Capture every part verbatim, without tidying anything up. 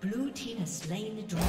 Blue team has slain the dragon.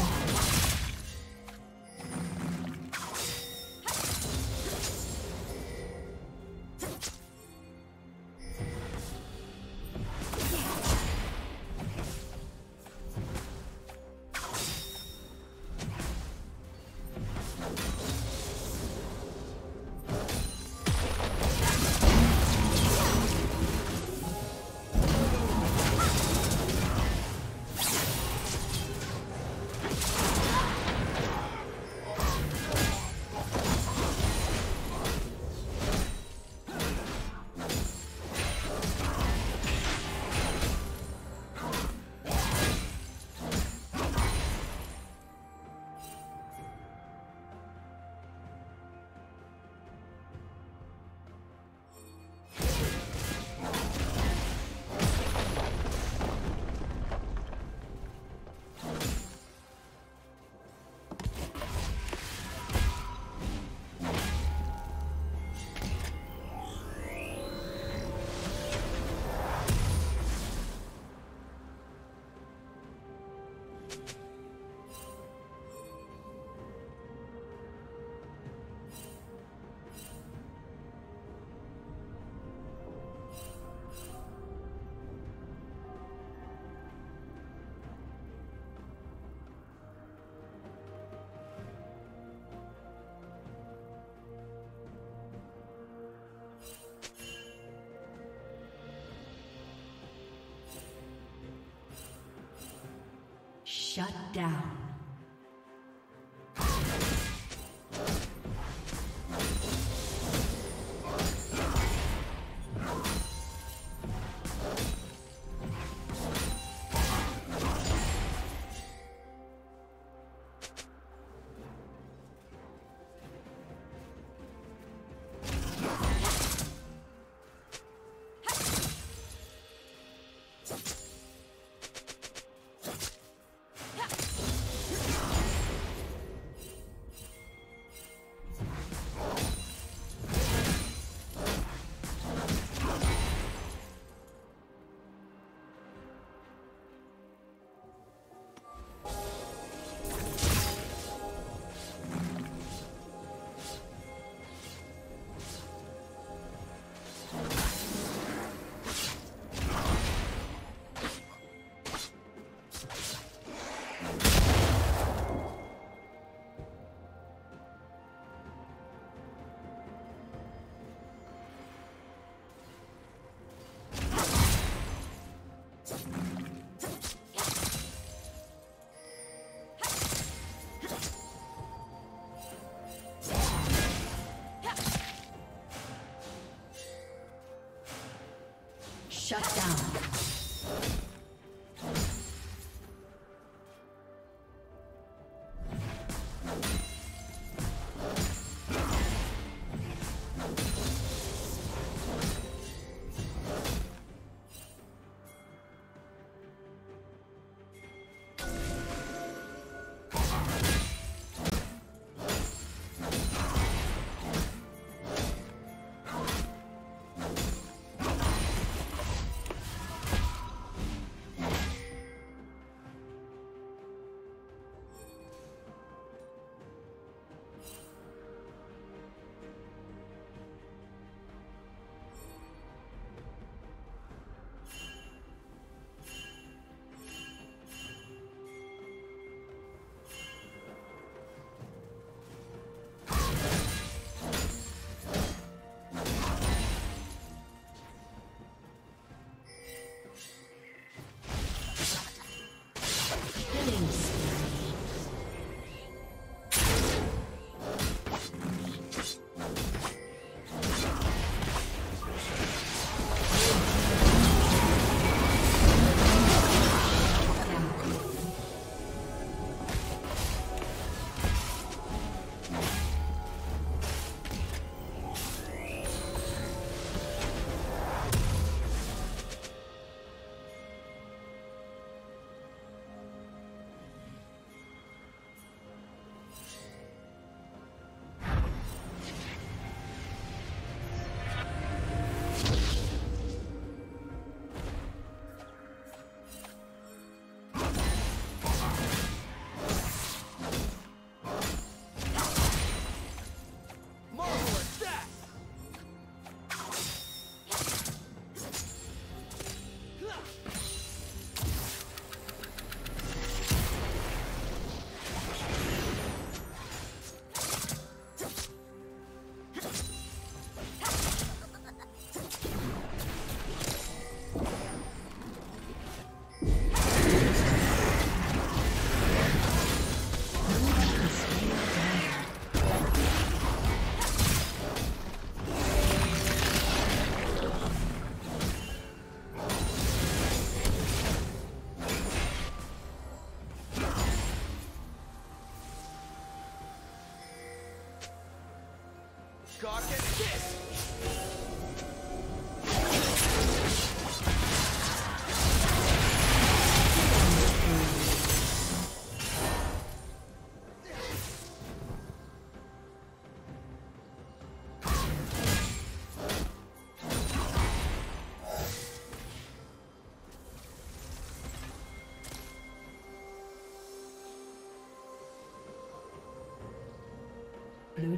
Shut down. God gets this! Blue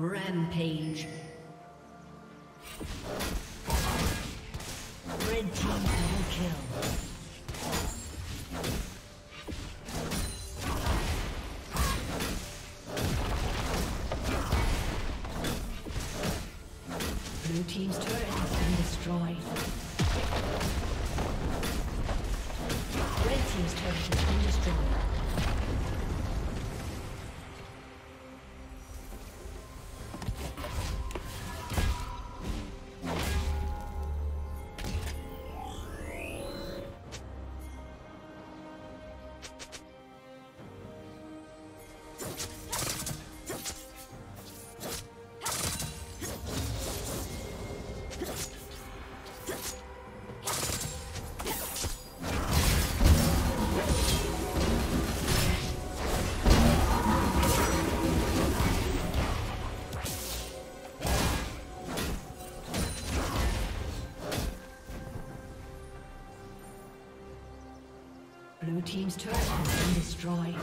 Rampage. Red team double kill. Blue team's turret has been destroyed. Red team's turret has been destroyed. Blue team's turret has been destroyed.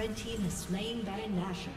Red team has slain Baron Nashor.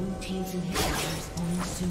Blue team's inhibitor is coming soon.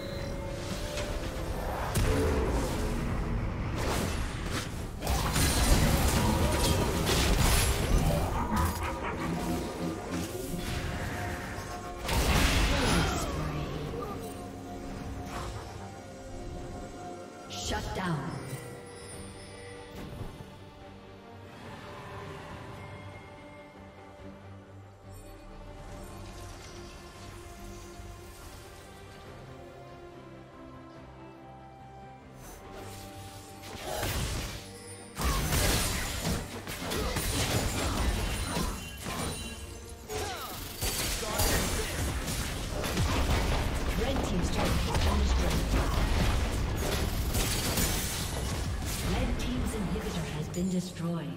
Destroyed.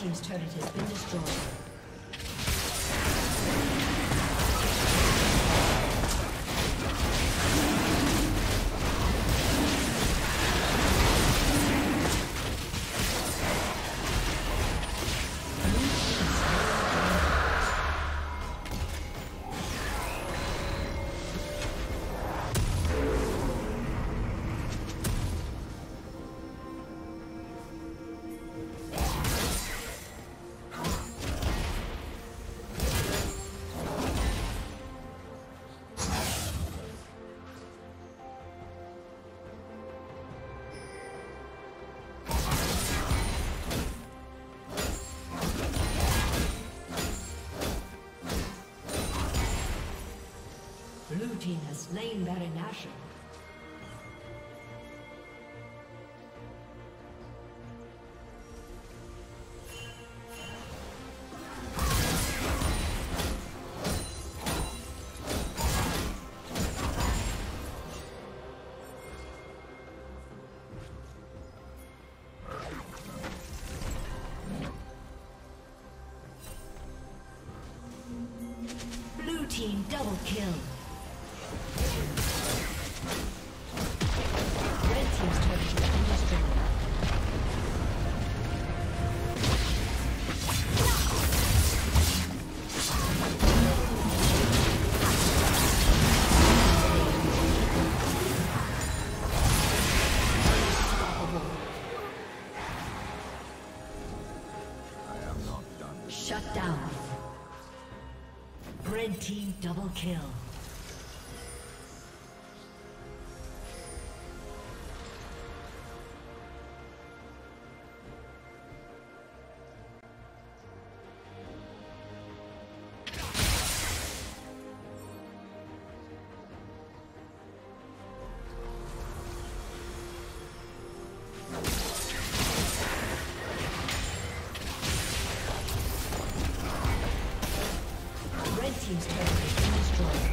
Team's turret has been destroyed. Blue team has slain Baron Nashor. Double kill. Red team's turret has been destroyed. Team double kill. Team's turret has been destroyed.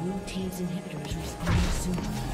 Blue team's inhibitor is responding soon.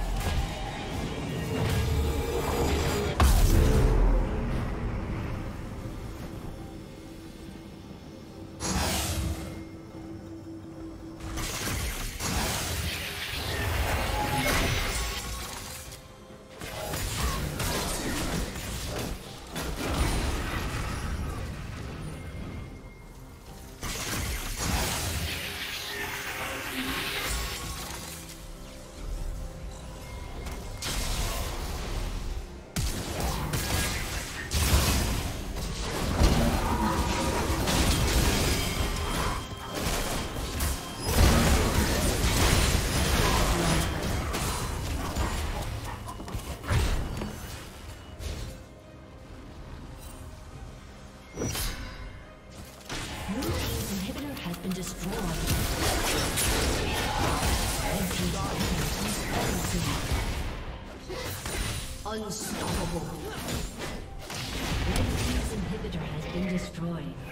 Unstoppable. Red team's inhibitor has been destroyed.